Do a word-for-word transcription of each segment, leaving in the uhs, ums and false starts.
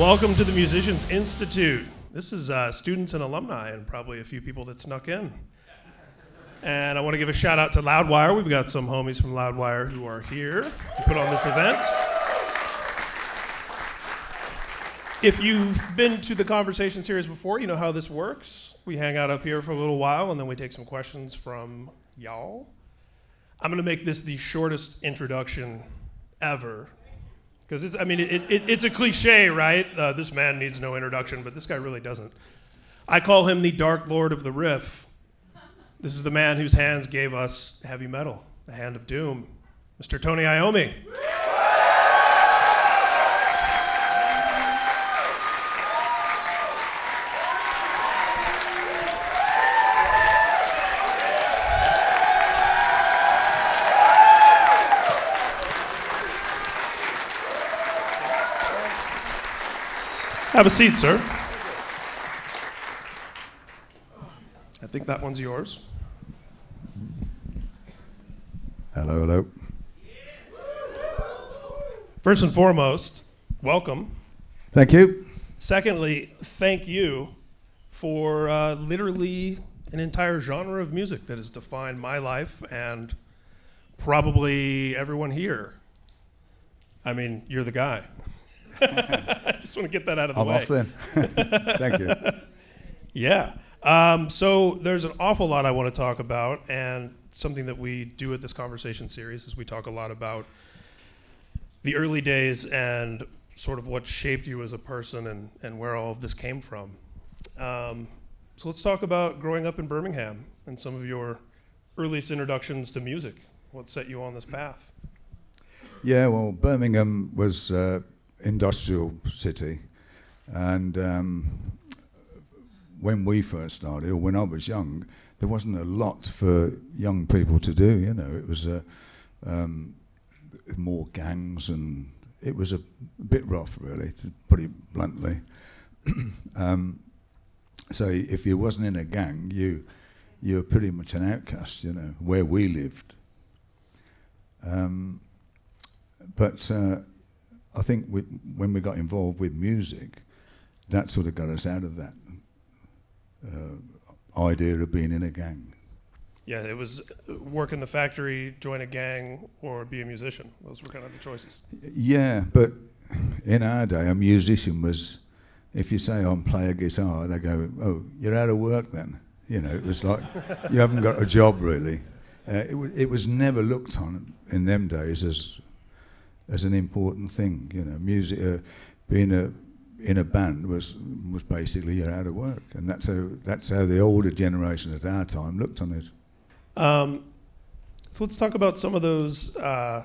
Welcome to the Musicians Institute. This is uh, students and alumni and probably a few people that snuck in. And I want to give a shout out to Loudwire. We've got some homies from Loudwire who are here to put on this event. If you've been to the conversation series before, you know how this works. We hang out up here for a little while and then we take some questions from y'all. I'm gonna make this the shortest introduction ever. Because it's, I mean, it, it, it's a cliche, right? Uh, this man needs no introduction, but this guy really doesn't. I call him the Dark Lord of the Riff. This is the man whose hands gave us heavy metal, the hand of doom, Mister Tony Iommi. Have a seat, sir. I think that one's yours. Hello, hello. First and foremost, welcome. Thank you. Secondly, thank you for uh, literally an entire genre of music that has defined my life and probably everyone here. I mean, you're the guy. I just want to get that out of the I'm way. I'm off then. Thank you. Yeah. Um, so there's an awful lot I want to talk about, and something that we do at this conversation series is we talk a lot about the early days and sort of what shaped you as a person and, and where all of this came from. Um, so let's talk about growing up in Birmingham and some of your earliest introductions to music. What set you on this path? Yeah, well, Birmingham was... Uh, industrial city, and um, when we first started, or when I was young, there wasn't a lot for young people to do, you know. It was uh, um, more gangs, and it was a bit rough, really, to put it bluntly. um, so if you wasn't in a gang, you you were pretty much an outcast, you know, where we lived. Um, but uh, I think we, when we got involved with music, that sort of got us out of that uh, idea of being in a gang. Yeah, it was work in the factory, join a gang, or be a musician. Those were kind of the choices. Yeah, but in our day, a musician was, if you say, "I'm play a guitar," they go, "Oh, you're out of work then." You know, it was like, you haven't got a job really. Uh, it, w it was never looked on in them days as as an important thing, you know. Music, uh, being a, in a band was was basically you're out of work, and that's how that's how the older generation at our time looked on it. Um, so let's talk about some of those, uh,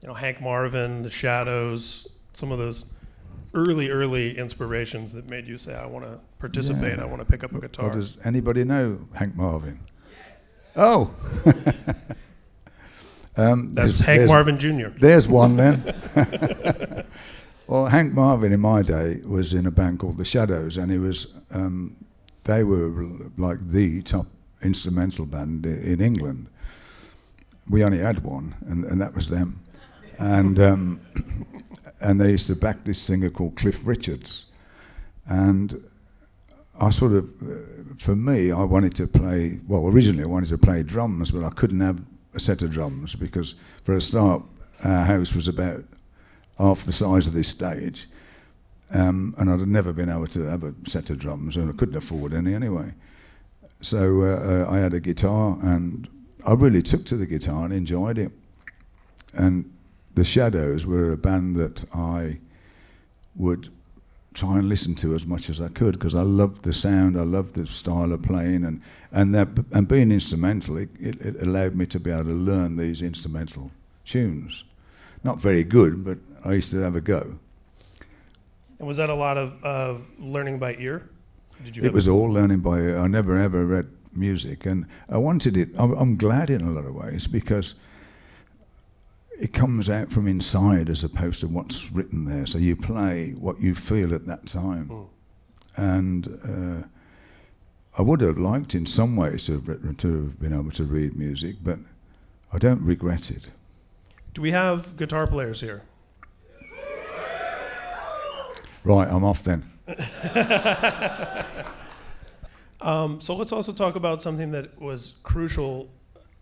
you know, Hank Marvin, The Shadows, some of those early, early inspirations that made you say, "I want to participate. Yeah. I want to pick up a guitar." Well, does anybody know Hank Marvin? Yes. Oh. Um, That's there's, Hank there's, Marvin Junior There's one then. Well, Hank Marvin in my day was in a band called The Shadows, and he was, um, they were like the top instrumental band in England. We only had one, and, and that was them. And, um, and they used to back this singer called Cliff Richards. And I sort of, uh, for me, I wanted to play, well, originally I wanted to play drums, but I couldn't have a set of drums, because for a start our house was about half the size of this stage, um, and I'd never been able to have a set of drums, and I couldn't afford any anyway. So uh, I had a guitar, and I really took to the guitar and enjoyed it. And The Shadows were a band that I would try and listen to as much as I could, because I loved the sound, I loved the style of playing, and and that and being instrumental, it, it, it allowed me to be able to learn these instrumental tunes. Not very good, but I used to have a go. And was that a lot of uh, learning by ear? Did you? It was all learning by ear. I never ever read music, and I wanted it. I'm, I'm glad in a lot of ways, because it comes out from inside as opposed to what's written there. So you play what you feel at that time. Mm. And uh, I would have liked in some ways to have, written, to have been able to read music, but I don't regret it. Do we have guitar players here? Right, I'm off then. um, so let's also talk about something that was crucial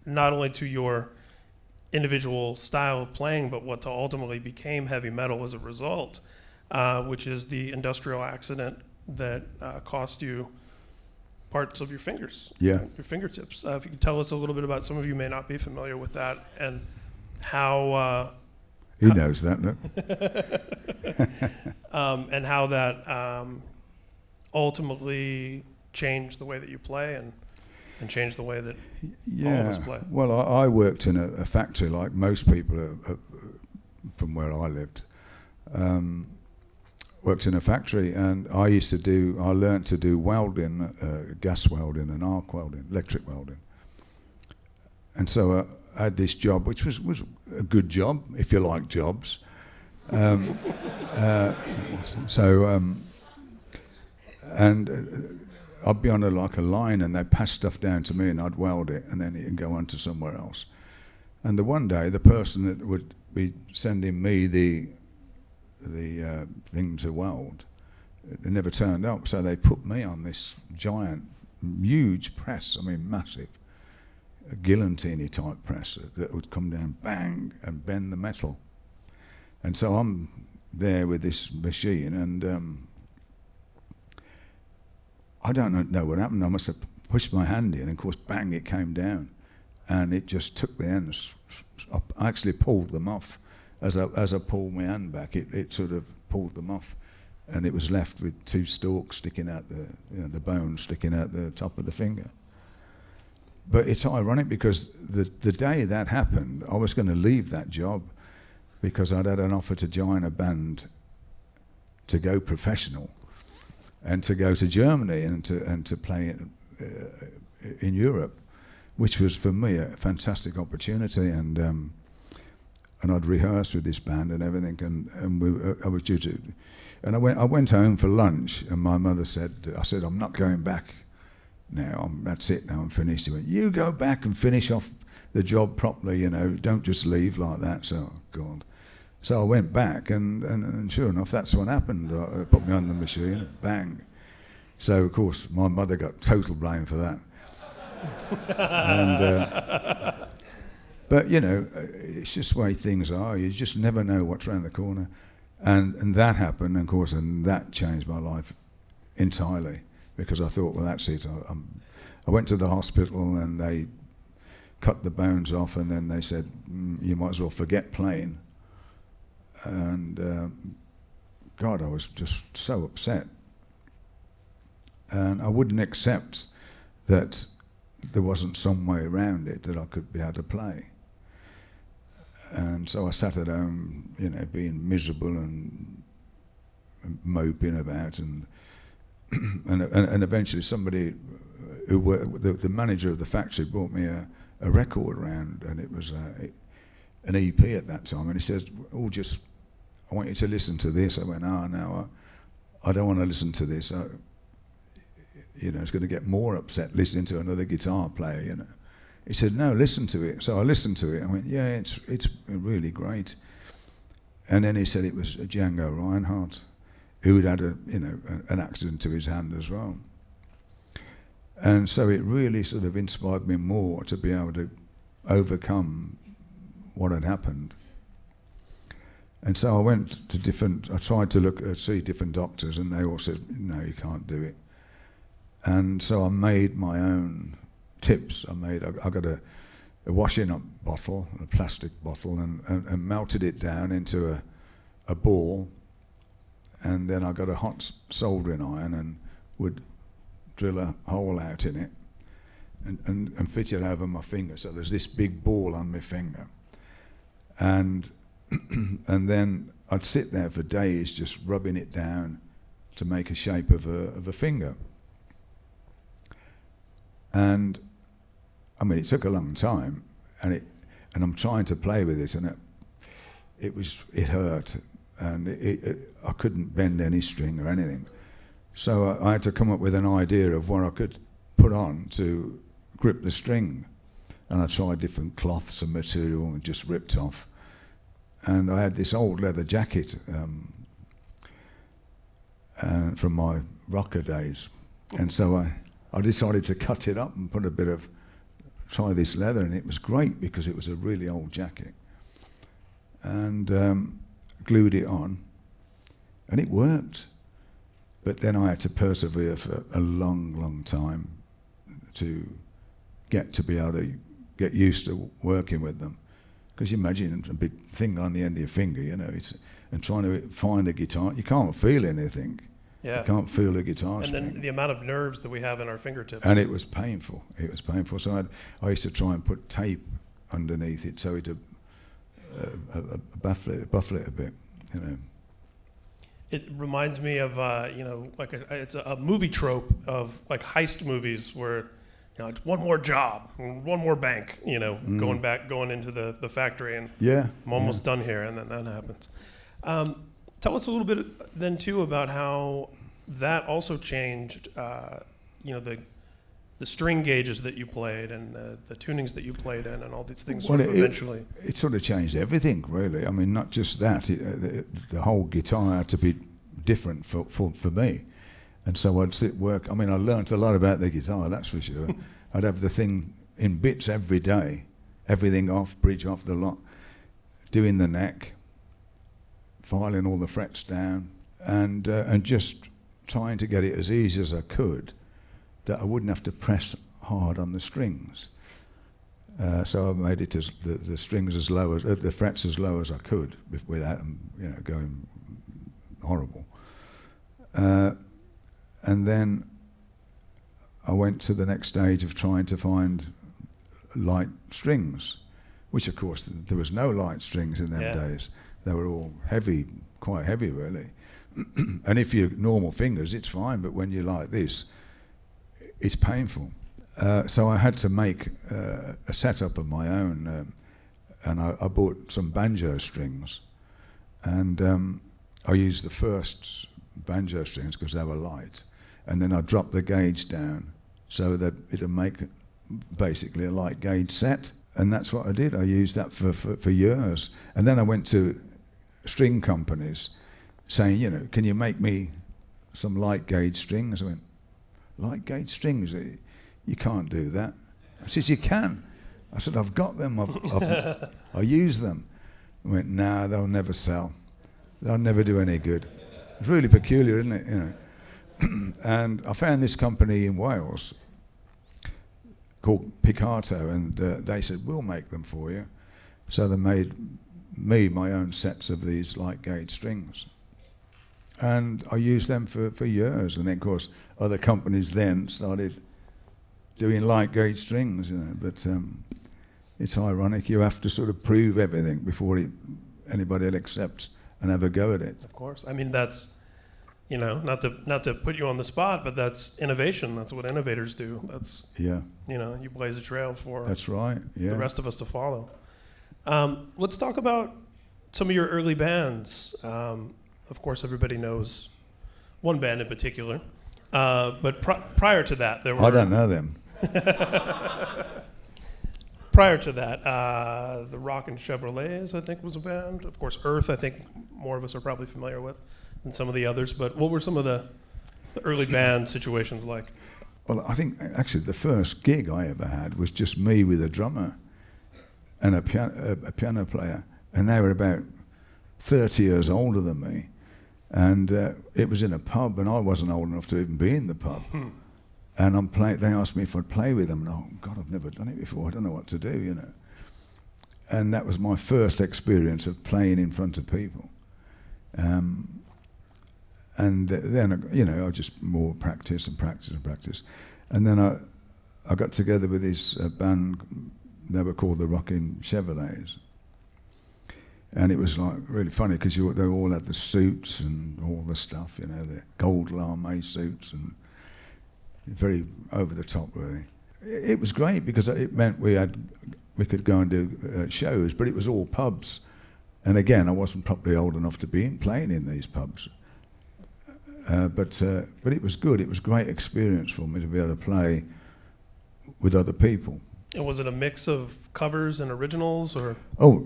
not only to your individual style of playing, but what ultimately became heavy metal as a result, uh, which is the industrial accident that uh, cost you parts of your fingers, yeah. your fingertips. Uh, if you could tell us a little bit about, some of you may not be familiar with that, and how... Uh, He knows that, no? um, and how that um, ultimately changed the way that you play and, and changed the way that yeah. all of us play. Well, I, I worked in a, a factory like most people uh, uh, from where I lived. Um, worked in a factory, and I used to do, I learned to do welding, uh, gas welding and arc welding, electric welding. And so uh, I had this job, which was, was a good job, if you like jobs. Um, uh, so, um, and uh, I'd be on a, like a line, and they'd pass stuff down to me, and I'd weld it, and then it'd go on to somewhere else. And the one day, the person that would be sending me the the uh, thing to weld, it never turned up. So they put me on this giant, huge press. I mean, massive. A guillotine type press that would come down, bang, and bend the metal. And so I'm there with this machine, and um, I don't know what happened. I must have pushed my hand in, and of course, bang, it came down. And it just took the ends. I actually pulled them off. As I, as I pulled my hand back, it, it sort of pulled them off, and it was left with two stalks sticking out, the, you know, the bone sticking out the top of the finger. But it's ironic because the, the day that happened, I was going to leave that job because I'd had an offer to join a band to go professional and to go to Germany and to, and to play in, uh, in Europe, which was for me a fantastic opportunity. And, um, and I'd rehearsed with this band and everything, and, and we, uh, I was due to... And I went, I went home for lunch, and my mother said, I said, I'm not going back. Now, I'm, that's it, now I'm finished. He went, you go back and finish off the job properly, you know, don't just leave like that. So, God. So I went back, and, and, and sure enough, that's what happened. I, I put me on the machine, bang. So, of course, my mother got total blame for that. and, uh, but, you know, it's just the way things are. You just never know what's around the corner. And, and that happened, of course, and that changed my life entirely. Because I thought, well, that's it. I, um, I went to the hospital, and they cut the bones off, and then they said, mm, you might as well forget playing. And um, God, I was just so upset. And I wouldn't accept that there wasn't some way around it that I could be able to play. And so I sat at home, you know, being miserable and, and moping about, and and, and, and eventually somebody, who were, the, the manager of the factory brought me a, a record round, and it was a, it, an E P at that time, and he said, oh, just, I want you to listen to this. I went, oh, no, I, I don't want to listen to this. I, you know, it's going to get more upset listening to another guitar player, you know. He said, no, listen to it. So I listened to it. I went, yeah, it's, it's really great. And then he said it was Django Reinhardt, who'd had a, you know, an accident to his hand as well. And so it really sort of inspired me more to be able to overcome what had happened. And so I went to different, I tried to look, uh, see different doctors, and they all said, no, you can't do it. And so I made my own tips. I made, I, I got a, a washing up bottle, a plastic bottle, and, and, and melted it down into a, a ball. And then I got a hot soldering iron and would drill a hole out in it and, and, and fit it over my finger. So there's this big ball on my finger. And, and then I'd sit there for days just rubbing it down to make a shape of a, of a finger. And, I mean, it took a long time, and, it, and I'm trying to play with it, and it, it, was, it hurt. And it, it, I couldn't bend any string or anything. So I, I had to come up with an idea of what I could put on to grip the string. And I tried different cloths and material and just ripped off. And I had this old leather jacket, um, uh, from my rocker days. And so I, I decided to cut it up and put a bit of, try this leather, and it was great because it was a really old jacket. And um, glued it on, and it worked. But then I had to persevere for a long, long time to get to be able to get used to working with them. Because you imagine a big thing on the end of your finger, you know, it's, and trying to find a guitar, you can't feel anything. Yeah. You can't feel a guitar string. And then the amount of nerves that we have in our fingertips. And it was painful. It was painful. So I'd, I used to try and put tape underneath it so it'd uh, uh, buffle it, buffle it a bit, you know. It reminds me of, uh, you know, like a, it's a, a movie trope of like heist movies where, you know, it's one more job, one more bank, you know, mm. going back, going into the, the factory and yeah, I'm almost yeah. done here, and then that happens. Um, tell us a little bit then too about how that also changed, uh, you know, the the string gauges that you played and the, the tunings that you played in and all these things well, sort of it, eventually. It, it sort of changed everything, really. I mean, not just that, it, the, the whole guitar had to be different for, for, for me. And so I'd sit work, I mean, I learnt a lot about the guitar, that's for sure. I'd have the thing in bits every day, everything off, bridge off, the lot, doing the neck, filing all the frets down, and, uh, and just trying to get it as easy as I could, that I wouldn't have to press hard on the strings. Uh, so I made it as, the, the strings as low as, uh, the frets as low as I could, without them, you know, going horrible. Uh, And then I went to the next stage of trying to find light strings, which of course th there was no light strings in them yeah. days. They were all heavy, quite heavy really. And if you're normal fingers, it's fine, but when you're like this, it's painful. Uh, so I had to make uh, a setup of my own, um, and I, I bought some banjo strings. And um, I used the first banjo strings because they were light. And then I dropped the gauge down so that it'll make basically a light gauge set. And that's what I did. I used that for, for, for years. And then I went to string companies saying, you know, can you make me some light gauge strings? I went, light gauge strings? You can't do that. I said, you can. I said, I've got them. I've, I've, I use them. I went, nah, they'll never sell. They'll never do any good. It's really peculiar, isn't it? You know. And I found this company in Wales called Piccato, and uh, they said, we'll make them for you. So they made me my own sets of these light gauge strings. And I used them for, for years. And then, of course, other companies then started doing light gauge strings, you know. But um, it's ironic. You have to sort of prove everything before it, anybody accepts and have a go at it. Of course. I mean, that's, you know, not to not to put you on the spot, but that's innovation. That's what innovators do. That's, yeah. you know, you blaze a trail for that's right. yeah. the rest of us to follow. Um, let's talk about some of your early bands. Um, of course, everybody knows one band in particular, uh, but pr prior to that, there were... I don't know them. Prior to that, uh, The Rockin' Chevrolets, I think, was a band. Of course, Earth, I think more of us are probably familiar with than some of the others. But what were some of the, the early band situations like? Well, I think, actually, the first gig I ever had was just me with a drummer and a piano, a, a piano player. And they were about thirty years older than me. And uh, it was in a pub, and I wasn't old enough to even be in the pub. Hmm. And I'm play, they asked me if I'd play with them, and oh God, I've never done it before, I don't know what to do, you know. And that was my first experience of playing in front of people. Um, and th then, you know, I just more practice and practice and practice. And then I, I got together with this uh, band, they were called The Rockin' Chevrolets. And it was like really funny, because they all had the suits and all the stuff, you know, the gold lame suits and very over the top, really. It was great because it meant we had we could go and do uh, shows, but it was all pubs. And again, I wasn't probably old enough to be in, playing in these pubs. Uh, but uh, but it was good. It was a great experience for me to be able to play with other people. And was it a mix of covers and originals, or? Oh,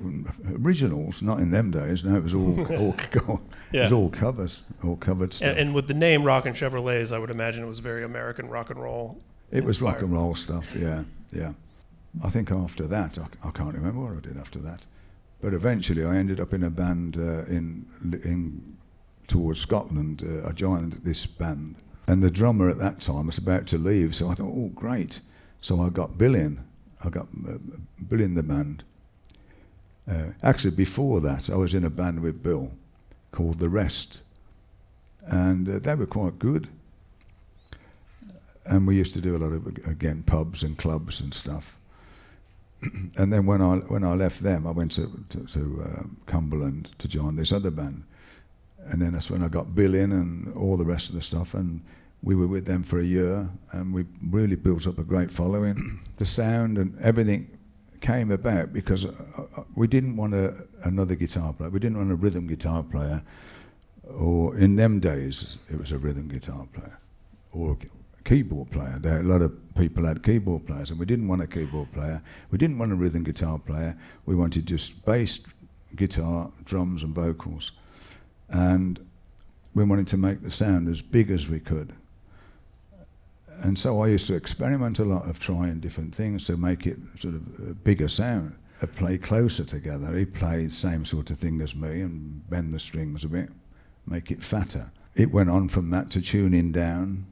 originals, not in them days. No, it was all all, all yeah. it was all covers, all covered stuff. And, and with the name Rockin' Chevrolets, I would imagine it was very American rock and roll. It was rock and roll stuff, yeah, yeah. I think after that, I, I can't remember what I did after that, but eventually I ended up in a band uh, in in towards Scotland. Uh, I joined this band, and the drummer at that time was about to leave, so I thought, oh, great. So I got Bill in. I got uh, Bill in the band. Uh, actually, before that, I was in a band with Bill called The Rest, and uh, they were quite good. And we used to do a lot of, again, pubs and clubs and stuff. And then when I when I left them, I went to to, to uh, Cumberland to join this other band. And then that's when I got Bill in and all the rest of the stuff. And we were with them for a year, and we really built up a great following. The sound and everything came about because uh, uh, we didn't want a, another guitar player. We didn't want a rhythm guitar player, or in them days it was a rhythm guitar player or a keyboard player. There, a lot of people had keyboard players, and we didn't want a keyboard player. We didn't want a rhythm guitar player. We wanted just bass, guitar, drums, and vocals, and we wanted to make the sound as big as we could. And so I used to experiment a lot of trying different things to make it sort of a bigger sound. I'd play closer together. He played the same sort of thing as me and bend the strings a bit, make it fatter. It went on from that to tuning down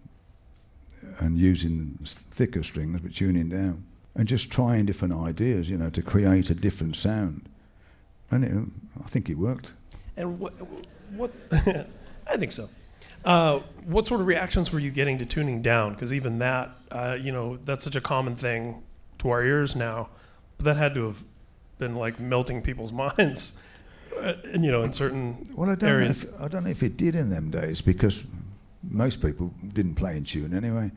and using thicker strings, but tuning down. And just trying different ideas, you know, to create a different sound. And it, I think it worked. And what, what I think so. Uh, what sort of reactions were you getting to tuning down? Because even that, uh, you know, that's such a common thing to our ears now. But that had to have been like melting people's minds, uh, and, you know, in certain well, I don't areas. Know if, I don't know if it did in them days because most people didn't play in tune anyway.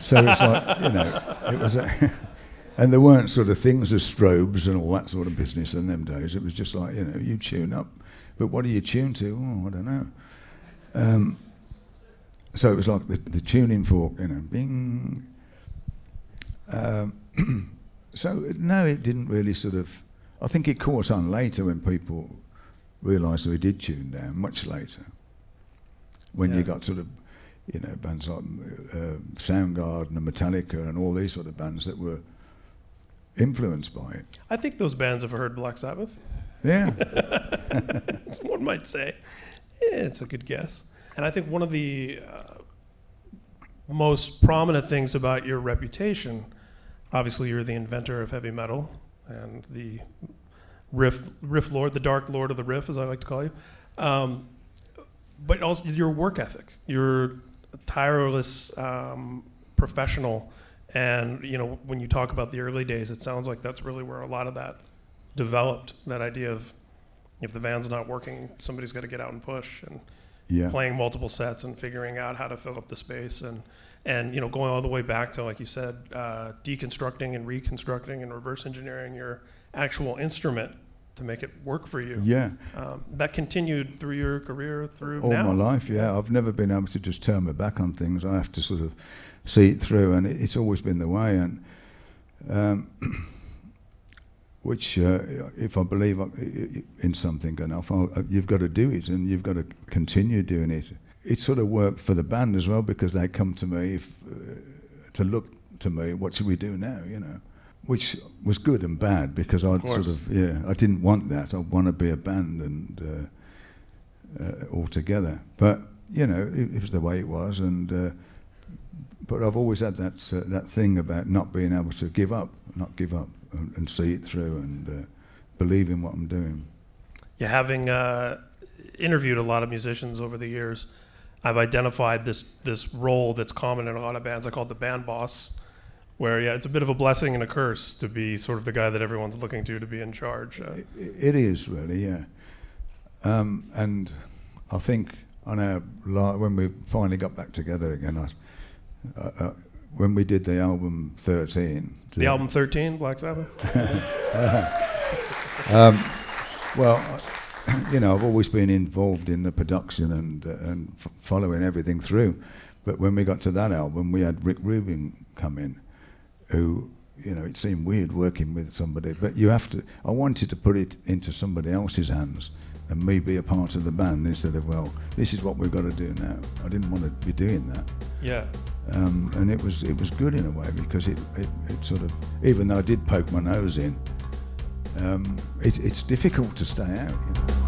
So it's like, you know, it was, a and there weren't sort of things as strobes and all that sort of business in them days. It was just like, you know, you tune up, but what do you tune to? Oh, I don't know. Um, so it was like the, the tuning fork, you know, bing. Um, so no, it didn't really sort of. I think it caught on later when people realised that we did tune down much later. When yeah. you got sort of, you know, bands like uh, Soundgarden and Metallica and all these sort of bands that were influenced by it. I think those bands have heard Black Sabbath. Yeah, that's one might say. Yeah, it's a good guess. And I think one of the uh, most prominent things about your reputation, obviously you're the inventor of heavy metal and the riff, riff lord, the dark lord of the riff, as I like to call you. Um, but also your work ethic, your tireless um, professional. And you know, when you talk about the early days, it sounds like that's really where a lot of that developed, that idea of, if the van's not working, somebody's got to get out and push, and yeah. playing multiple sets and figuring out how to fill up the space, and and you know, going all the way back to, like you said, uh, deconstructing and reconstructing and reverse engineering your actual instrument to make it work for you. Yeah, um, that continued through your career, through all now. my life. Yeah, I've never been able to just turn my back on things. I have to sort of see it through, and it, it's always been the way. And um, which, uh, if I believe in something enough, I'll, you've got to do it, and you've got to continue doing it. It sort of worked for the band as well, because they come to me if, uh, to look to me, what should we do now, you know? Which was good and bad, because I sort of, yeah, I didn't want that. I want to be a band and uh, uh, all together. But, you know, it, it was the way it was, and uh, but I've always had that uh, that thing about not being able to give up, not give up. And, and see it through, and uh, believe in what I'm doing. Yeah, having uh, interviewed a lot of musicians over the years, I've identified this this role that's common in a lot of bands. I call it the band boss, where yeah, it's a bit of a blessing and a curse to be sort of the guy that everyone's looking to to be in charge. Uh, it, it is really, yeah. Um, and I think on our when we finally got back together again, I. I, I when we did the album thirteen. The album thirteen, Black Sabbath? uh, um, well, you know, I've always been involved in the production and, uh, and f following everything through. But when we got to that album, we had Rick Rubin come in, who you know, it seemed weird working with somebody, but you have to, I wanted to put it into somebody else's hands and me be a part of the band instead of, well, this is what we've got to do now. I didn't want to be doing that. Yeah. Um, and it was it was good in a way, because it, it, it sort of, even though I did poke my nose in, um, it, it's difficult to stay out, you know.